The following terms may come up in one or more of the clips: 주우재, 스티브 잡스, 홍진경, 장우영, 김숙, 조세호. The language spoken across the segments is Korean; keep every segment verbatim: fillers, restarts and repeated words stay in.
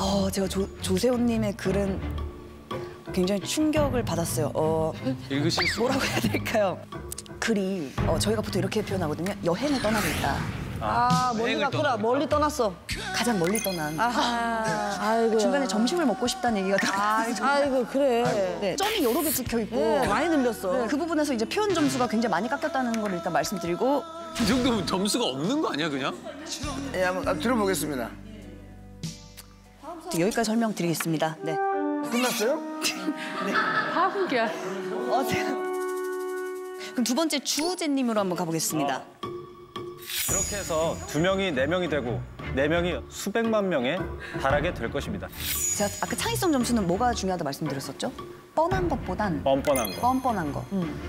어, 제가 조, 조세호님의 글은 굉장히 충격을 받았어요. 어, 읽으실 수 뭐라고 해야 될까요? 글이 어, 저희가 보통 이렇게 표현하거든요. 여행을 떠나고 있다. 아, 아 멀리 갔구나. 멀리 떠났어. 가장 멀리 떠난. 아하. 아이고. 중간에 점심을 먹고 싶다는 얘기가 들어갔어요. 아, 아이고, 그래. 아이고. 네, 점이 여러 개 찍혀 있고. 네, 많이 늘렸어. 네, 그 부분에서 이제 표현 점수가 굉장히 많이 깎였다는 걸 일단 말씀드리고. 이 정도면 점수가 없는 거 아니야, 그냥? 예, 네, 한번 들어보겠습니다. 여기까지 설명드리겠습니다. 네. 끝났어요? 네. 다 후기야. 어, 제가... 그럼 두 번째 주우재님으로 한번 가보겠습니다. 어. 이렇게 해서 두 명이 네 명이 되고 네 명이 수백만 명에 달하게 될 것입니다. 제가 아까 창의성 점수는 뭐가 중요하다 말씀드렸었죠? 뻔한 것보단 뻔뻔한 거. 뻔뻔한 거. 음.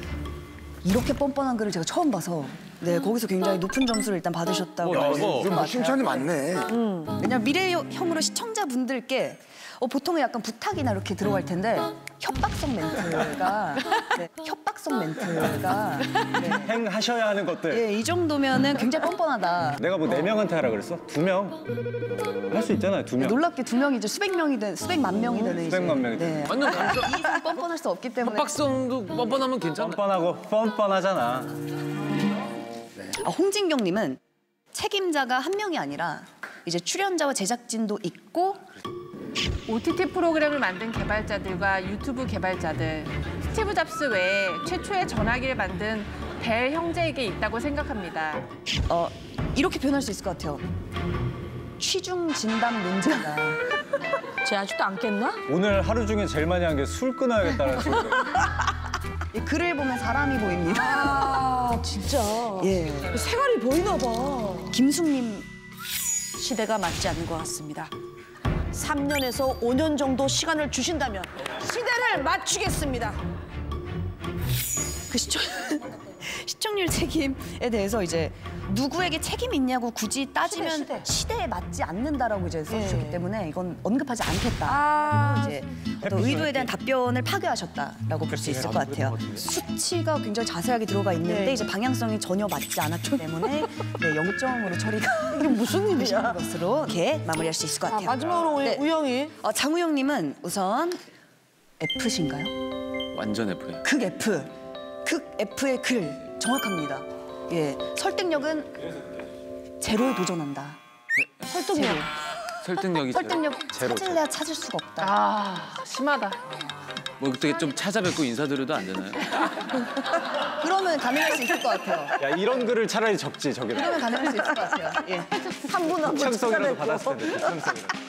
이렇게 뻔뻔한 글을 제가 처음 봐서 네 거기서 굉장히 높은 점수를 일단 받으셨다고. 야, 이거 칭찬이 많네. 음. 왜냐면 미래형으로 시청자분들께 어, 보통은 약간 부탁이나 이렇게 들어갈 텐데 협박성 멘트가 네, 협박성 멘트가 네. 행하셔야 하는 것들. 예, 이 정도면은 굉장히 뻔뻔하다. 내가 뭐 네 명한테 하라 그랬어? 두 명? 할 수 있잖아요, 두 명. 네, 놀랍게 두 명이 이제 수백 명이 된 수백만 명이 되는 이제. 수백만 명이 되는. 네. 완전 감정. 이 이상 뻔뻔할 수 없기 때문에. 협박성도 뻔뻔하면 괜찮아. 뻔뻔하고 뻔뻔하잖아. 네. 아, 홍진경님은 책임자가 한 명이 아니라 이제 출연자와 제작진도 있고. 오티티 프로그램을 만든 개발자들과 유튜브 개발자들, 스티브 잡스 외에 최초의 전화기를 만든 벨 형제에게 있다고 생각합니다. 어, 이렇게 표현할 수 있을 것 같아요. 취중 진담 문제다. 쟤 아직도 안 깼나? 오늘 하루 중에 제일 많이 한 게 술 끊어야겠다는 소리. 이 글을 보면 사람이 보입니다. 아, 진짜. 예. 생활이 보이나 봐. 김숙님 시대가 맞지 않는 것 같습니다. 삼 년에서 오 년 정도 시간을 주신다면 시대를 맞추겠습니다. 그 시청... 시청률 책임에 대해서 이제 누구에게 책임이 있냐고 굳이 따지면 시대, 시대. 시대에 맞지 않는다라고 이제 써주셨기 예. 때문에 이건 언급하지 않겠다. 아, 이제 어떤 의도에 대한 답변을 파괴하셨다라고 볼 수 있을 것 같아요. 수치가 굉장히 자세하게 들어가 있는데 네. 이제 방향성이 전혀 맞지 않았기 때문에 네, 영 점으로 처리가 이게 무슨 일이야? 것으로 이렇게 마무리할 수 있을 것 같아요. 아, 마지막으로 우리 네. 우영이. 어, 장우영님은 우선 F신가요? 완전 F예요. 극 F. 극 F의 글 정확합니다. 예, 설득력은 제로에 도전한다. 네. 설득력. 제로. 설득력이 설득력 제로. 찾을래야 찾을 수가 없다. 아, 심하다. 뭐 그때 좀 찾아뵙고 인사드려도 안 되나요? 그러면 가능할 수 있을 것 같아요. 야, 이런 글을 차라리 적지 저게. 그러면 가능할 수 있을 것 같아요. 예. 한 분 한 분 찾아뵙고.